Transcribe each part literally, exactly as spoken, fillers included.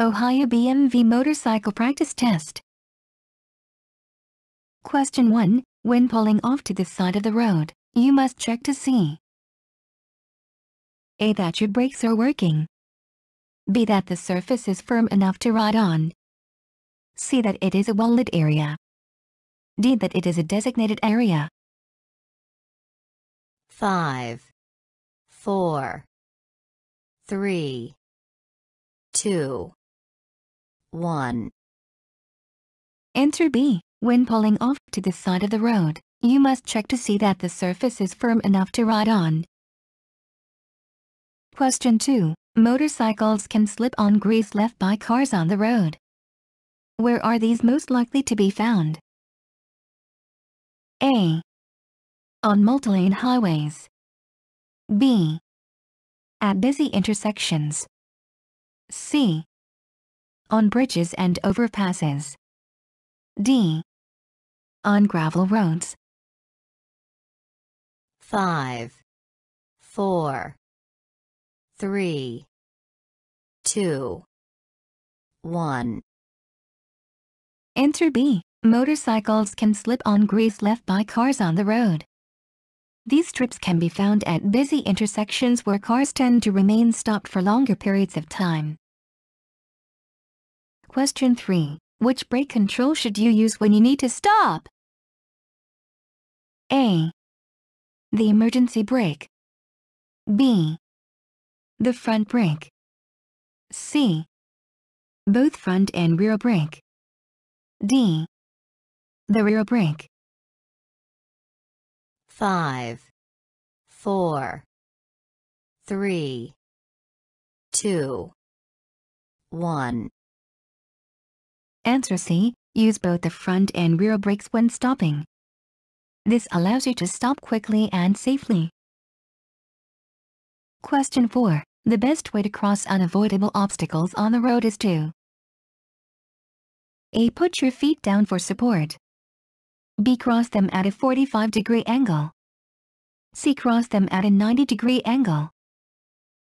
Ohio B M W Motorcycle Practice Test. Question one. When pulling off to the side of the road, you must check to see A. that your brakes are working, B. that the surface is firm enough to ride on, C. that it is a well-lit area, D. that it is a designated area. five, four, three, two, one. Answer B. When pulling off to the side of the road, you must check to see that the surface is firm enough to ride on. Question two. Motorcycles can slip on grease left by cars on the road. Where are these most likely to be found? A. On multi-lane highways, B. at busy intersections, C. on bridges and overpasses, D. on gravel roads. five, four, three, two, one. Answer B. Motorcycles can slip on grease left by cars on the road. These strips can be found at busy intersections where cars tend to remain stopped for longer periods of time. Question three. Which brake control should you use when you need to stop? A. the emergency brake, B. the front brake, C. both front and rear brake, D. the rear brake. five, four, three, two, one. Answer C. Use both the front and rear brakes when stopping. This allows you to stop quickly and safely. Question four. The best way to cross unavoidable obstacles on the road is to A. Put your feet down for support, B. Cross them at a forty-five degree angle, C. Cross them at a ninety degree angle,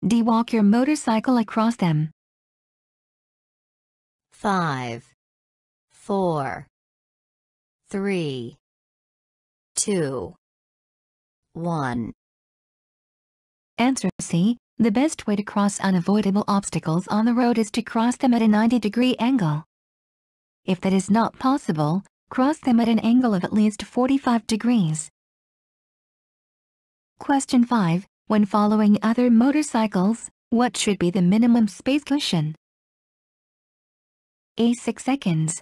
D. Walk your motorcycle across them. five, four, three, two, one. Answer C. The best way to cross unavoidable obstacles on the road is to cross them at a ninety degree angle. If that is not possible, cross them at an angle of at least forty-five degrees. Question five. When following other motorcycles, what should be the minimum space cushion? A. six seconds,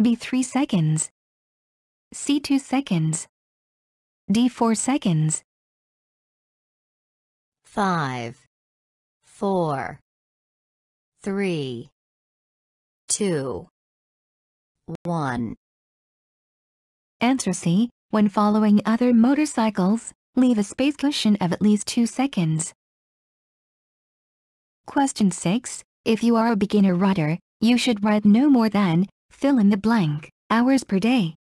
B. three seconds, C. two seconds, D. four seconds. five, four, three, two, one. Answer C. When following other motorcycles, leave a space cushion of at least two seconds. Question six. If you are a beginner rider, you should ride no more than, fill in the blank, hours per day.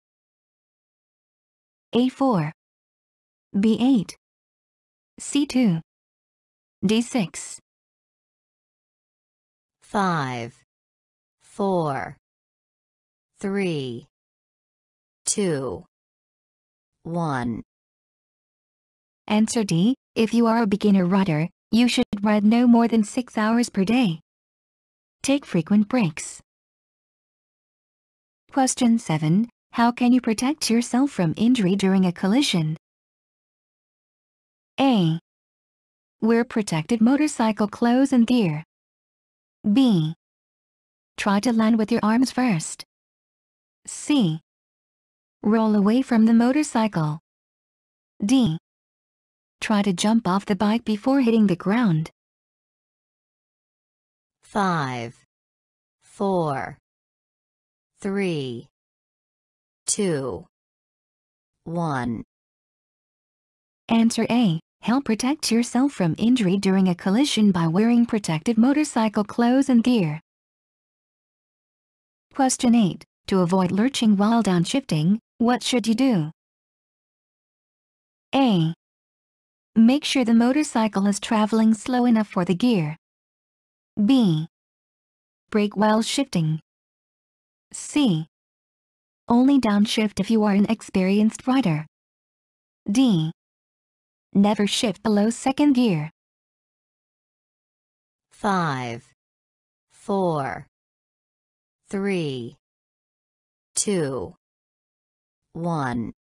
A. four, B. eight, C. two, D. six. five, four, three, two, one. Answer D. If you are a beginner rider, you should ride no more than six hours per day. Take frequent breaks. Question seven. How can you protect yourself from injury during a collision? A. Wear protective motorcycle clothes and gear, B. Try to land with your arms first, C. Roll away from the motorcycle, D. Try to jump off the bike before hitting the ground. five, four, three, two, one. Answer A. Help protect yourself from injury during a collision by wearing protective motorcycle clothes and gear. Question eight. To avoid lurching while downshifting, what should you do? A. Make sure the motorcycle is traveling slow enough for the gear, B. brake while shifting. C. Only downshift if you are an experienced rider. D. Never shift below second gear. five, four, three, two, one.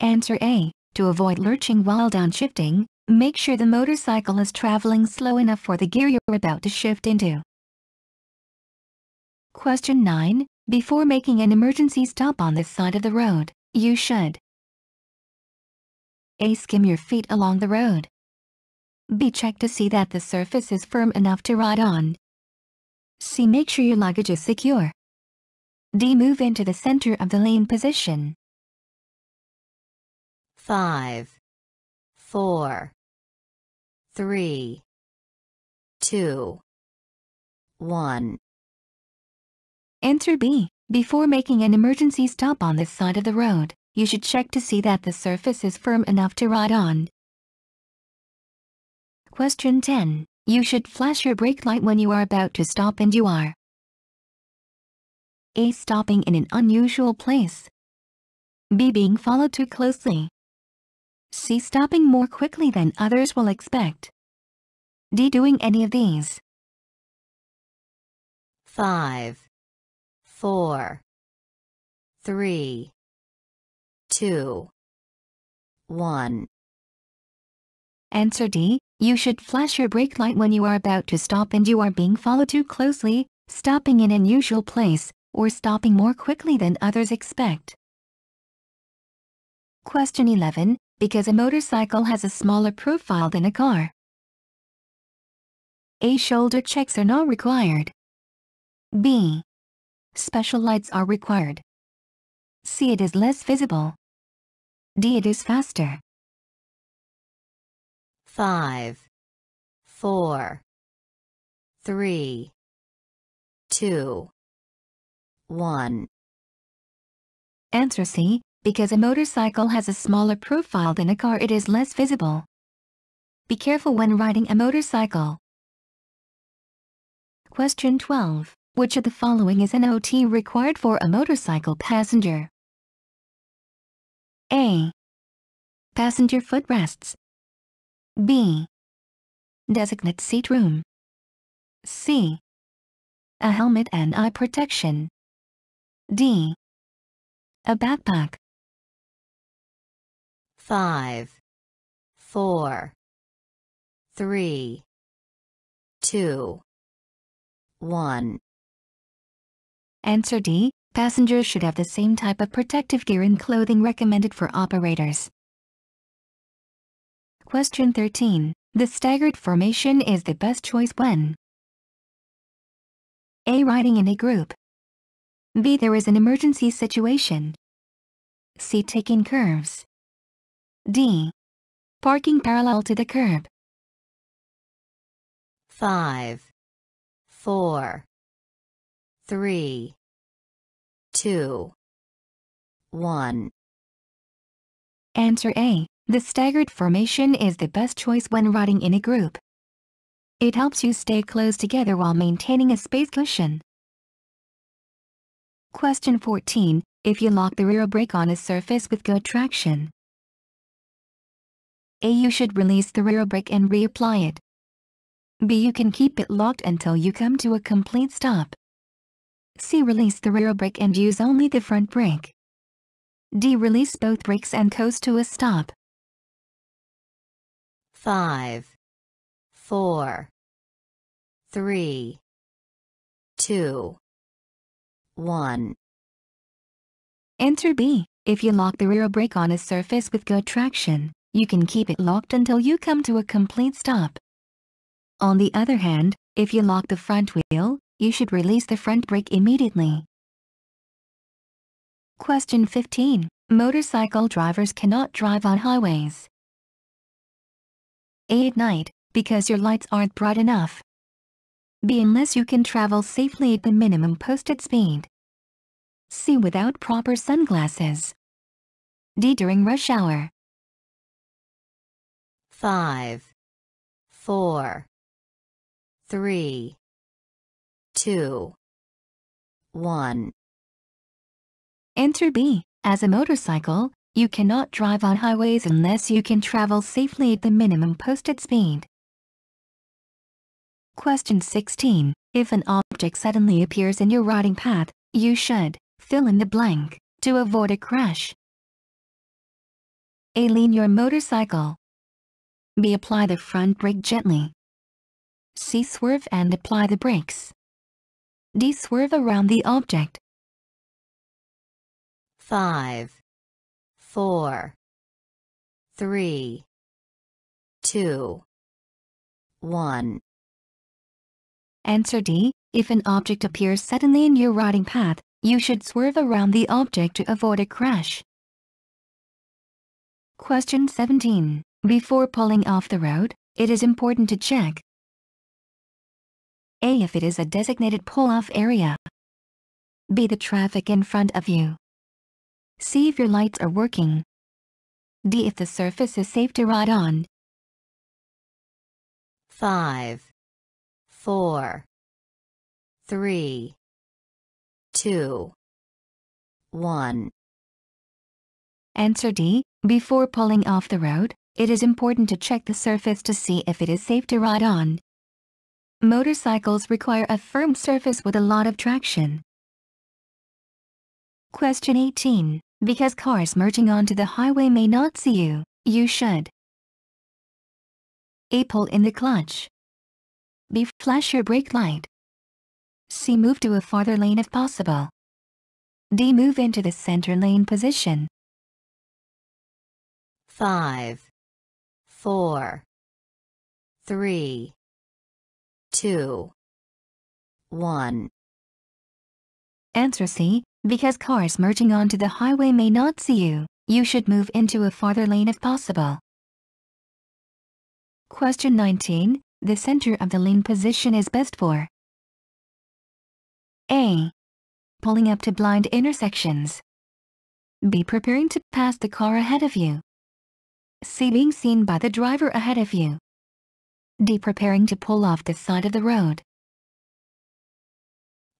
Answer A. To avoid lurching while downshifting, make sure the motorcycle is traveling slow enough for the gear you're about to shift into. Question nine. Before making an emergency stop on this side of the road, you should: A. Skim your feet along the road. B. Check to see that the surface is firm enough to ride on. C. Make sure your luggage is secure. D. Move into the center of the lane position. five, four, three, two, one. Answer B. Before making an emergency stop on this side of the road, you should check to see that the surface is firm enough to ride on. Question ten. You should flash your brake light when you are about to stop and you are: A. Stopping in an unusual place. B. Being followed too closely. C. Stopping more quickly than others will expect. D. Doing any of these. five, four, three, two, one. Answer D. You should flash your brake light when you are about to stop and you are being followed too closely, stopping in an unusual place, or stopping more quickly than others expect. Question eleven. Because a motorcycle has a smaller profile than a car. A. Shoulder checks are not required. B. Special lights are required. C. It is less visible. D. It is faster. five, four, three, two, one. Answer C. Because a motorcycle has a smaller profile than a car, it is less visible. Be careful when riding a motorcycle. Question twelve. Which of the following is an O T required for a motorcycle passenger? A. Passenger footrests. B. Designate seat room. C. A helmet and eye protection. D. A backpack. five, four, three, two, one. Answer D. Passengers should have the same type of protective gear and clothing recommended for operators. Question thirteen. The staggered formation is the best choice when: A. Riding in a group. B. There is an emergency situation. C. Taking curves. D. Parking parallel to the curb. five, four, three, two, one. Answer A. The staggered formation is the best choice when riding in a group. It helps you stay close together while maintaining a space cushion. Question fourteen. If you lock the rear brake on a surface with good traction. A. You should release the rear brake and reapply it. B. You can keep it locked until you come to a complete stop. C. Release the rear brake and use only the front brake. D. Release both brakes and coast to a stop. five, four, three, two, one. Answer B. If you lock the rear brake on a surface with good traction, you can keep it locked until you come to a complete stop. On the other hand, if you lock the front wheel, you should release the front brake immediately. Question fifteen. Motorcycle drivers cannot drive on highways. A. At night, because your lights aren't bright enough. B. Unless you can travel safely at the minimum posted speed. C. Without proper sunglasses. D. During rush hour. five, four, three, two, one. Answer B. As a motorcycle, you cannot drive on highways unless you can travel safely at the minimum posted speed. Question sixteen. If an object suddenly appears in your riding path, you should fill in the blank to avoid a crash. A. Lean your motorcycle. B. Apply the front brake gently. C. Swerve and apply the brakes. D. Swerve around the object. Five, four, three, two, one. Answer D. If an object appears suddenly in your riding path, you should swerve around the object to avoid a crash. Question seventeen. Before pulling off the road, it is important to check A. If it is a designated pull-off area. B. The traffic in front of you. C. If your lights are working. D. If the surface is safe to ride on. Five, four, three, two, one. Answer D. Before pulling off the road, it is important to check the surface to see if it is safe to ride on. Motorcycles require a firm surface with a lot of traction. Question eighteen. Because cars merging onto the highway may not see you, you should A. Pull in the clutch. B. Flash your brake light. C. Move to a farther lane if possible. D. Move into the center lane position. Five, four, three, two, one. Answer C. Because cars merging onto the highway may not see you, you should move into a farther lane if possible. Question nineteen. The center of the lane position is best for A. Pulling up to blind intersections. B. Preparing to pass the car ahead of you. C. Being seen by the driver ahead of you. D. Preparing to pull off the side of the road.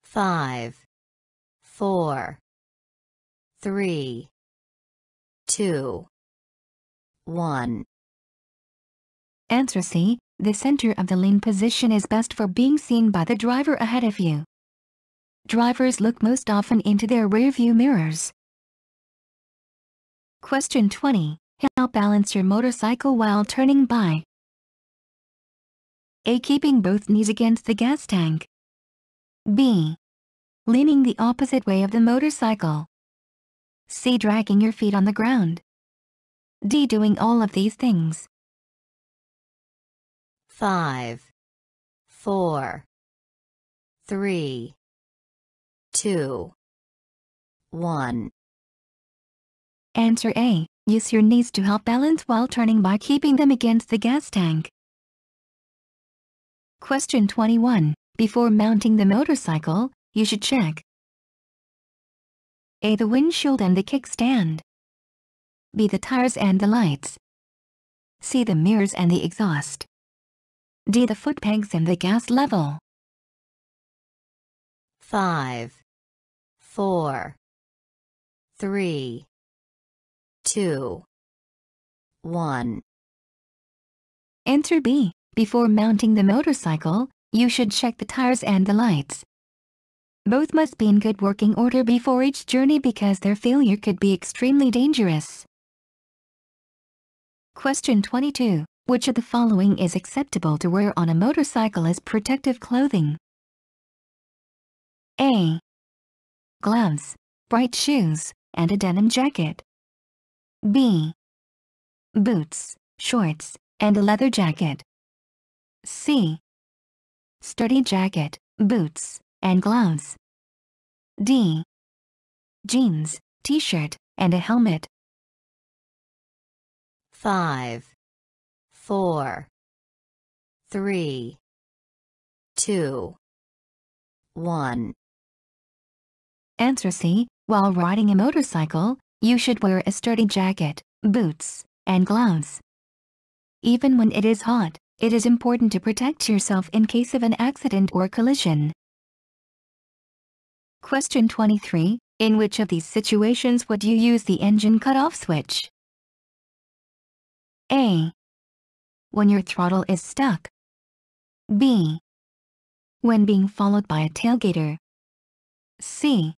Five, four, three, two, one. Answer C. The center of the lane position is best for being seen by the driver ahead of you. Drivers look most often into their rearview mirrors. Question twenty. How balance your motorcycle while turning by? A. Keeping both knees against the gas tank. B. Leaning the opposite way of the motorcycle. C. Dragging your feet on the ground. D. Doing all of these things. Five, four, three, two, one. Answer A. Use your knees to help balance while turning by keeping them against the gas tank. Question twenty-one. Before mounting the motorcycle, you should check A. The windshield and the kickstand. B. The tires and the lights. C. The mirrors and the exhaust. D. The foot pegs and the gas level. Five, four, three, two, one. Answer B. Before mounting the motorcycle, you should check the tires and the lights. Both must be in good working order before each journey because their failure could be extremely dangerous. Question twenty-two. Which of the following is acceptable to wear on a motorcycle as protective clothing? A. Gloves, bright shoes, and a denim jacket. B. Boots, shorts, and a leather jacket. C. Sturdy jacket, boots, and gloves. D. Jeans, t-shirt, and a helmet. Five, four, three, two, one. Answer C. While riding a motorcycle, you should wear a sturdy jacket, boots, and gloves. Even when it is hot, it is important to protect yourself in case of an accident or collision. Question twenty-three. In which of these situations would you use the engine cutoff switch? A. When your throttle is stuck. B. When being followed by a tailgater. C.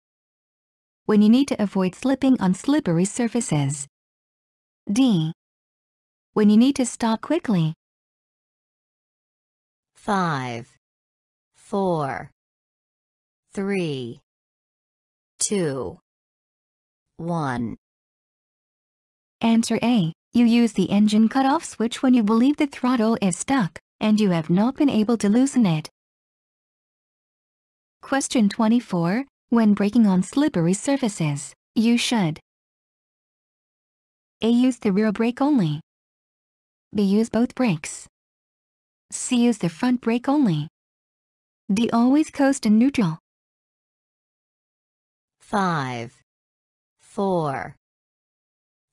When you need to avoid slipping on slippery surfaces. D. When you need to stop quickly. Five, four, three, two, one. Answer A. You use the engine cutoff switch when you believe the throttle is stuck, and you have not been able to loosen it. Question twenty-four. When braking on slippery surfaces, you should: A. Use the rear brake only. B. Use both brakes. C. Use the front brake only. D. Always coast in neutral. Five, four,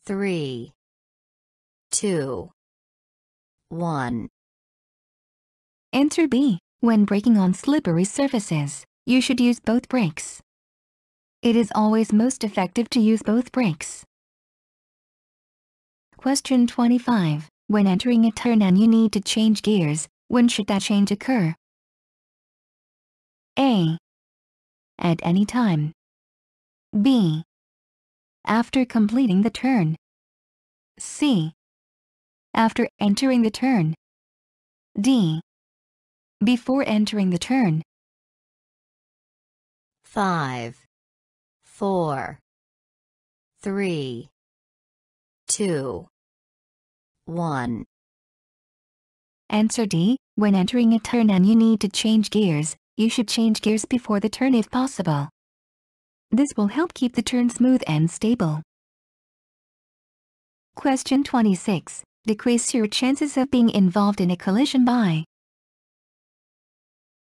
three, two, one. Answer B. When braking on slippery surfaces, you should use both brakes. It is always most effective to use both brakes. Question twenty-five. When entering a turn and you need to change gears, when should that change occur? A. At any time. B. After completing the turn. C. After entering the turn. D. Before entering the turn. Five, four, three, two, one. Answer D. When entering a turn and you need to change gears, you should change gears before the turn if possible. This will help keep the turn smooth and stable. Question twenty-six. Decrease your chances of being involved in a collision by: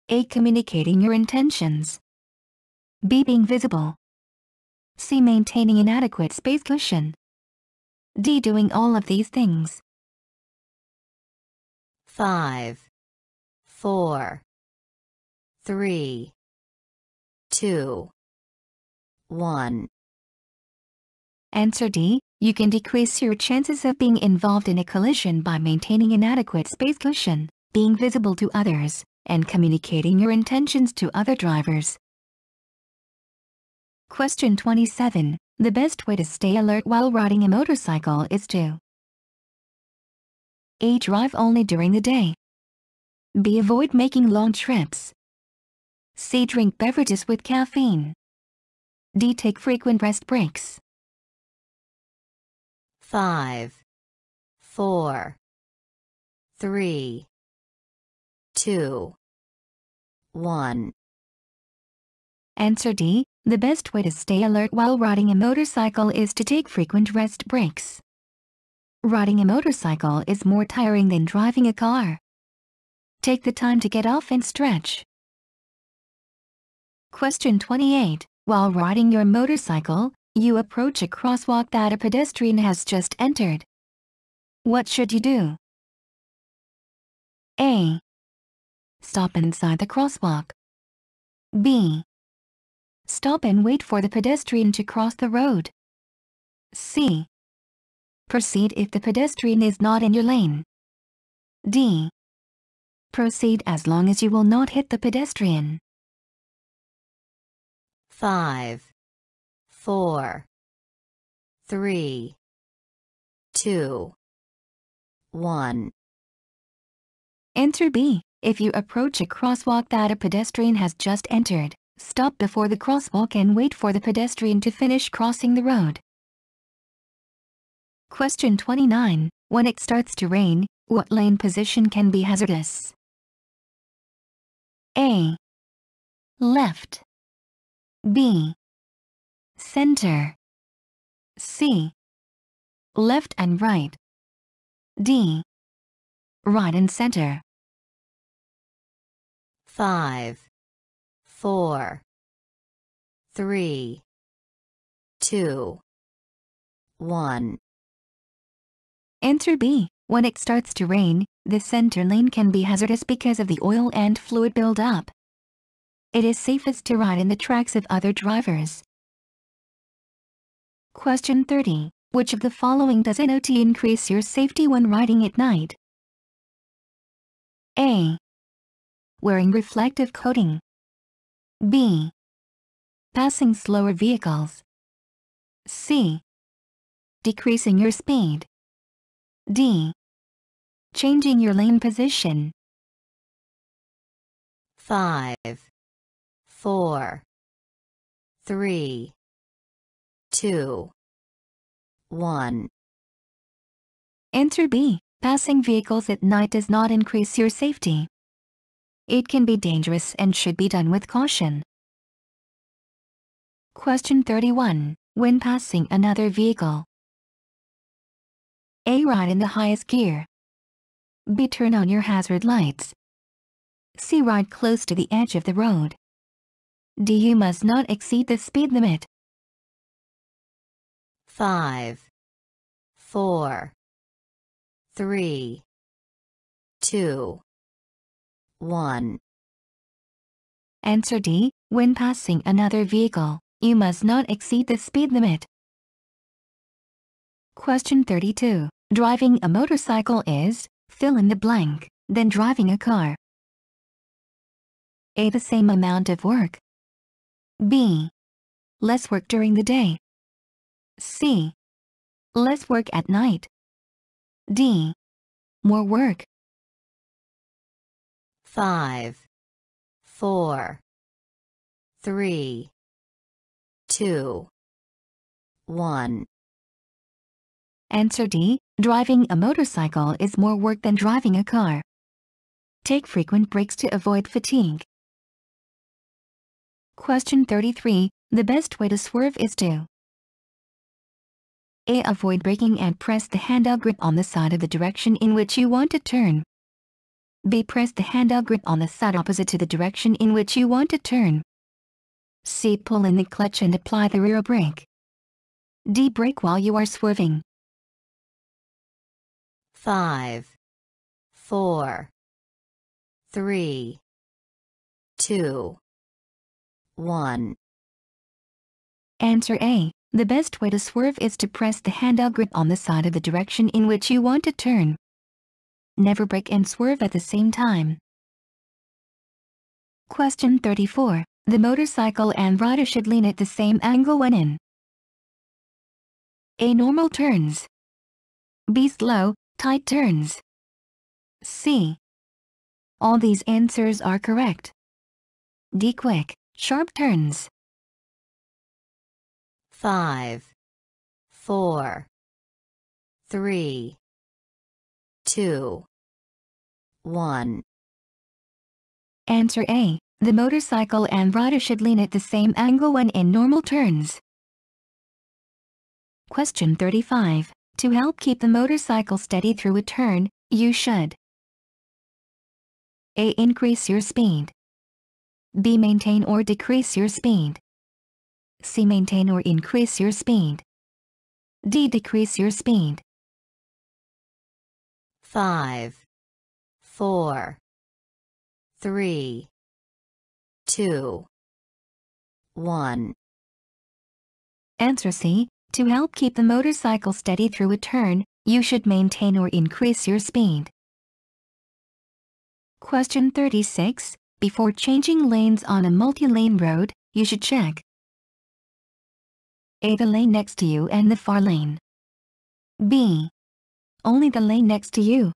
A. Communicating your intentions. B. Being visible. C. Maintaining an adequate space cushion. D. Doing all of these things. Five, four, three, two, one. Answer D. You can decrease your chances of being involved in a collision by maintaining an adequate space cushion, being visible to others, and communicating your intentions to other drivers. Question twenty-seven. The best way to stay alert while riding a motorcycle is to: A. Drive only during the day. B. Avoid making long trips. C. Drink beverages with caffeine. D. Take frequent rest breaks. Five, four, three, two, one. Answer D. The best way to stay alert while riding a motorcycle is to take frequent rest breaks. Riding a motorcycle is more tiring than driving a car. Take the time to get off and stretch. Question twenty-eight. While riding your motorcycle, you approach a crosswalk that a pedestrian has just entered. What should you do? A. Stop inside the crosswalk. B. Stop and wait for the pedestrian to cross the road. C. Proceed if the pedestrian is not in your lane. D. Proceed as long as you will not hit the pedestrian. Five, four, three, two, one. Answer B. If you approach a crosswalk that a pedestrian has just entered, stop before the crosswalk and wait for the pedestrian to finish crossing the road. Question twenty-nine. When it starts to rain, what lane position can be hazardous? A. Left. B. Center. C. Left and right. D. Right and center. Five, four, three, two, one. Answer B. When it starts to rain, the center lane can be hazardous because of the oil and fluid buildup. it is safest to ride in the tracks of other drivers. Question thirty. Which of the following does not increase your safety when riding at night? A. Wearing reflective coating. B. Passing slower vehicles. C. Decreasing your speed. D. Changing your lane position. Five, four, three, two, one. Answer B. Passing vehicles at night does not increase your safety. It can be dangerous and should be done with caution. Question thirty-one. When passing another vehicle. A. Ride in the highest gear. B. Turn on your hazard lights. C. Ride close to the edge of the road. D. You must not exceed the speed limit. Five, four, three, two, one. Answer D. When passing another vehicle, you must not exceed the speed limit. Question thirty-two. Driving a motorcycle is, fill in the blank, then driving a car. A. The same amount of work. B. Less work during the day. C. Less work at night. D. More work. Five, four, three, two, one. Answer D. Driving a motorcycle is more work than driving a car. Take frequent breaks to avoid fatigue. Question thirty-three. The best way to swerve is to A. Avoid braking and press the handle grip on the side of the direction in which you want to turn. B. Press the handle grip on the side opposite to the direction in which you want to turn. C. Pull in the clutch and apply the rear brake. D. Brake while you are swerving. Five, four, three, two, one. Answer A. The best way to swerve is to press the handle grip on the side of the direction in which you want to turn. Never brake and swerve at the same time. Question thirty-four. The motorcycle and rider should lean at the same angle when in A. Normal turns. B. Slow, tight turns. C. All these answers are correct. D. Quick, sharp turns. Five, four, three, two, one. Answer A. The motorcycle and rider should lean at the same angle when in normal turns. Question thirty-five. To help keep the motorcycle steady through a turn, you should A. Increase your speed. B. Maintain or decrease your speed. C. Maintain or increase your speed. D. Decrease your speed. Five, four, three, two, one. Answer C. To help keep the motorcycle steady through a turn, you should maintain or increase your speed. Question thirty-six. Before changing lanes on a multi-lane road, you should check A. The lane next to you and the far lane. B. Only the lane next to you.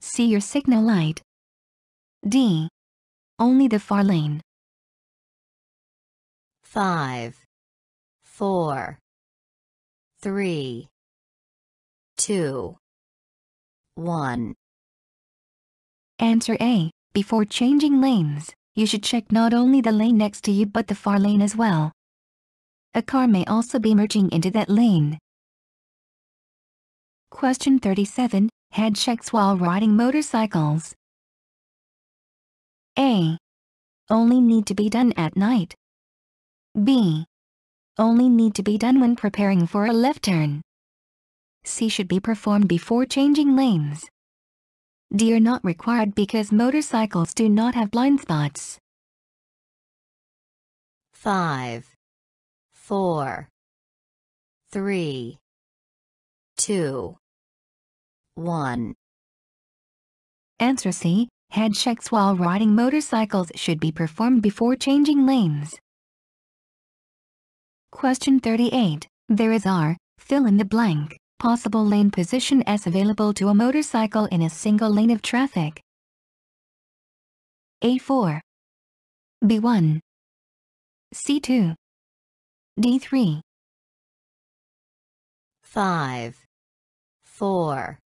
C. Your signal light. D. Only the far lane. Five, four, three, two, one. Answer A. Before changing lanes, you should check not only the lane next to you but the far lane as well. A car may also be merging into that lane. Question thirty-seven. Head checks while riding motorcycles. A. Only need to be done at night. B. Only need to be done when preparing for a left turn. C. Should be performed before changing lanes. D. Are not required because motorcycles do not have blind spots. five, four, three, two, one. Answer C. Head checks while riding motorcycles should be performed before changing lanes. Question thirty-eight. There is R, fill in the blank, possible lane position as available to a motorcycle in a single lane of traffic. A four, B one, C two, D three. five, four,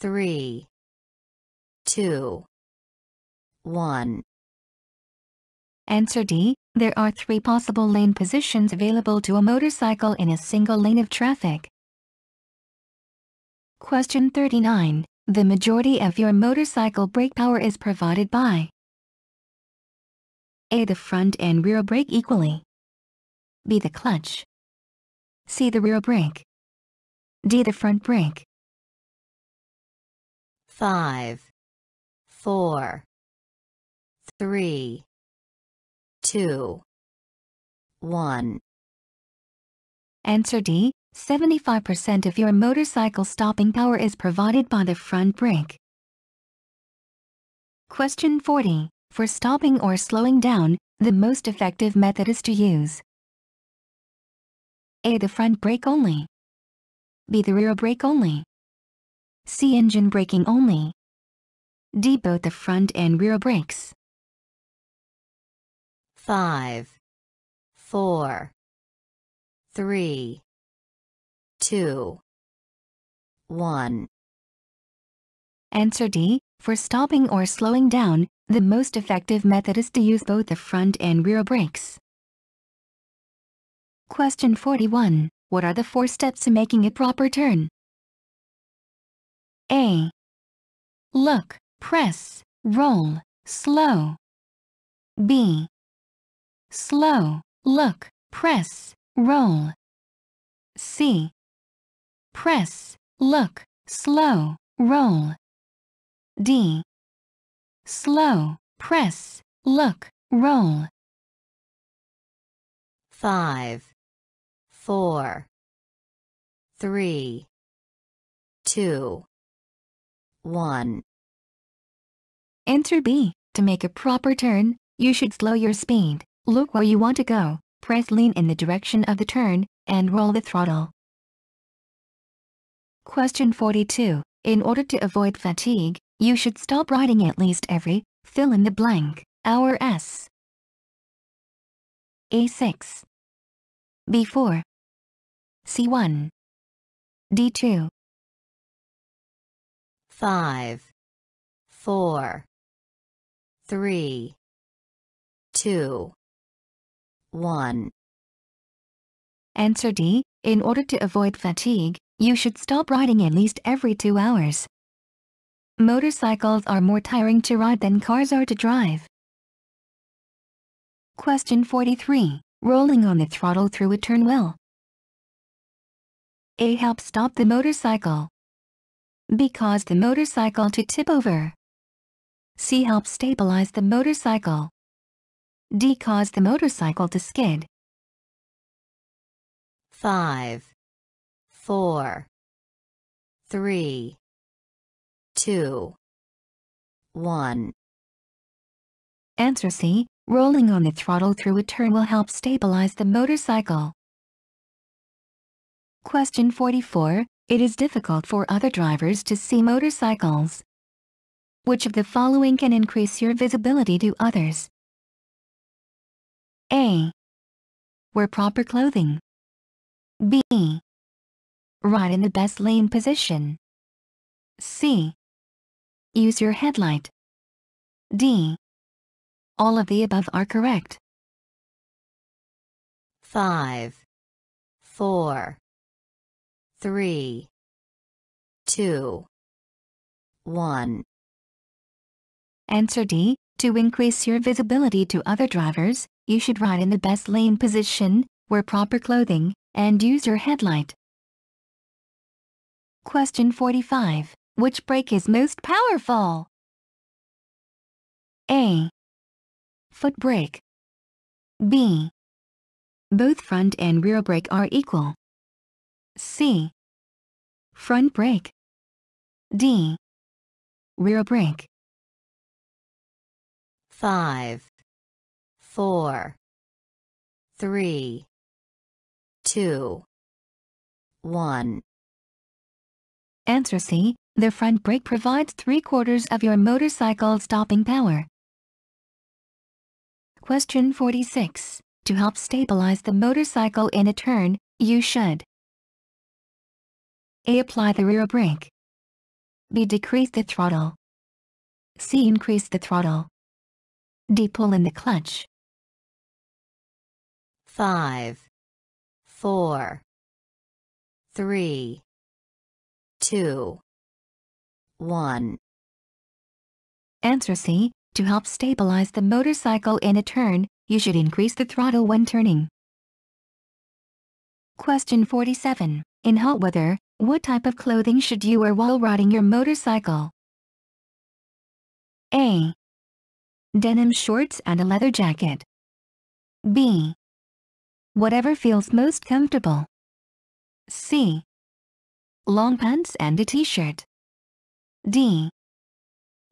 three, two, one. Answer D. There are three possible lane positions available to a motorcycle in a single lane of traffic. Question thirty-nine. The majority of your motorcycle brake power is provided by A. The front and rear brake equally, B. The clutch, C. The rear brake, D. The front brake. five, four, three, two, one. Answer D. seventy-five percent of your motorcycle stopping power is provided by the front brake. Question forty. For stopping or slowing down, the most effective method is to use A. The front brake only, B. The rear brake only, C. Engine braking only, D. Both the front and rear brakes. five, four, three, two, one. Answer D. For stopping or slowing down, the most effective method is to use both the front and rear brakes. Question forty-one. What are the four steps to making a proper turn? A. Look, press, roll, slow. B. Slow, look, press, roll. C. Press, look, slow, roll. D. Slow, press, look, roll. five, four, three, two, one. Answer B. To make a proper turn, you should slow your speed, look where you want to go, press lean in the direction of the turn, and roll the throttle. Question forty-two. In order to avoid fatigue, you should stop riding at least every, fill in the blank, hour s. A six, B four, C one, D two. five, four, three, two, one. Answer D. In order to avoid fatigue, you should stop riding at least every two hours. Motorcycles are more tiring to ride than cars are to drive. Question forty-three. Rolling on the throttle through a turn will A. Help stop the motorcycle, B. Cause the motorcycle to tip over, C. Help stabilize the motorcycle, D. Cause the motorcycle to skid. five, four, three, two, one. Answer C. Rolling on the throttle through a turn will help stabilize the motorcycle. Question forty-four. It is difficult for other drivers to see motorcycles. Which of the following can increase your visibility to others? A. Wear proper clothing, B. Ride in the best lane position, C. Use your headlight, D. All of the above are correct. five, four, three, two, one. Answer D. To increase your visibility to other drivers, you should ride in the best lane position, wear proper clothing, and use your headlight. Question forty-five. Which brake is most powerful? A. Foot brake, B. Both front and rear brake are equal. C. Front brake. D. Rear brake. Five, four, three, two, one. Answer C. The front brake provides three-quarters of your motorcycle's stopping power. Question forty-six. To help stabilize the motorcycle in a turn, you should: A. Apply the rear brake. B. Decrease the throttle. C. Increase the throttle. D. Pull in the clutch. Five, four, three, two, one. Answer C. To help stabilize the motorcycle in a turn, you should increase the throttle when turning. Question forty-seven. In hot weather, what type of clothing should you wear while riding your motorcycle? A. Denim shorts and a leather jacket. B. Whatever feels most comfortable. C. Long pants and a t-shirt. D.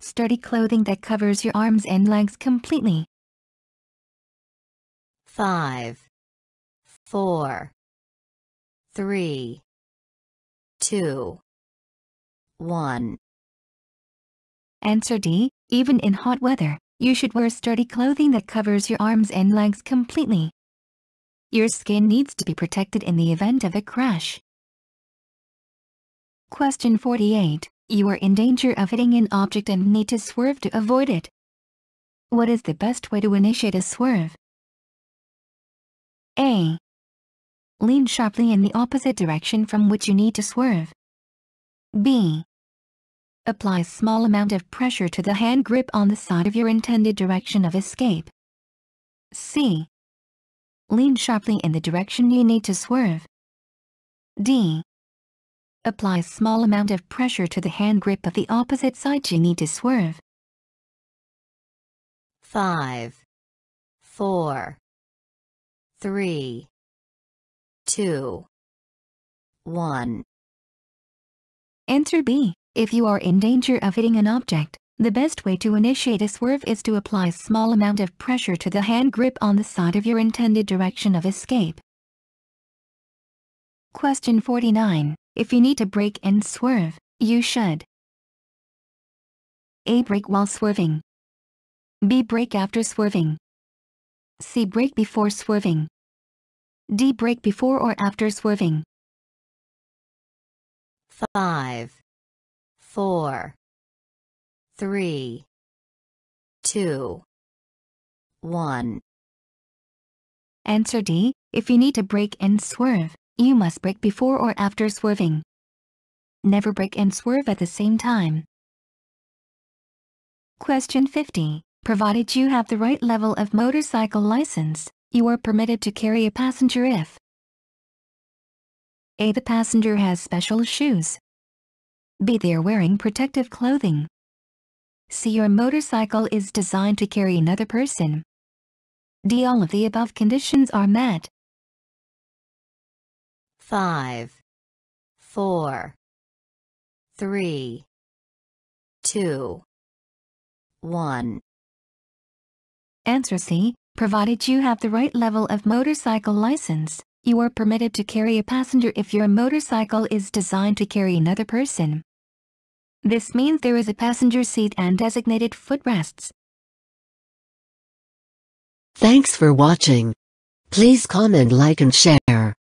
Sturdy clothing that covers your arms and legs completely. Five, four, three, two, one. Answer D. Even in hot weather, you should wear sturdy clothing that covers your arms and legs completely. Your skin needs to be protected in the event of a crash. Question forty-eight. You are in danger of hitting an object and need to swerve to avoid it. What is the best way to initiate a swerve? A. Lean sharply in the opposite direction from which you need to swerve. B. Apply a small amount of pressure to the hand grip on the side of your intended direction of escape. C. Lean sharply in the direction you need to swerve. D. Apply a small amount of pressure to the hand grip of the opposite side you need to swerve. Five, four, three, two, one. Answer B. If you are in danger of hitting an object, the best way to initiate a swerve is to apply a small amount of pressure to the hand grip on the side of your intended direction of escape. Question forty-nine. If you need to brake and swerve, you should: A. Brake while swerving. B. Brake after swerving. C. Brake before swerving. D. Brake before or after swerving. Five, four, three, two, one. Answer D. If you need to brake and swerve, you must brake before or after swerving. Never brake and swerve at the same time. Question fifty. Provided you have the right level of motorcycle license, you are permitted to carry a passenger if: A. The passenger has special shoes. B. They are wearing protective clothing. C. Your motorcycle is designed to carry another person. D. All of the above conditions are met. Five, four, three, two, one. Answer C. Provided you have the right level of motorcycle license, you are permitted to carry a passenger if your motorcycle is designed to carry another person. This means there is a passenger seat and designated footrests. Thanks for watching. Please comment, like, and share.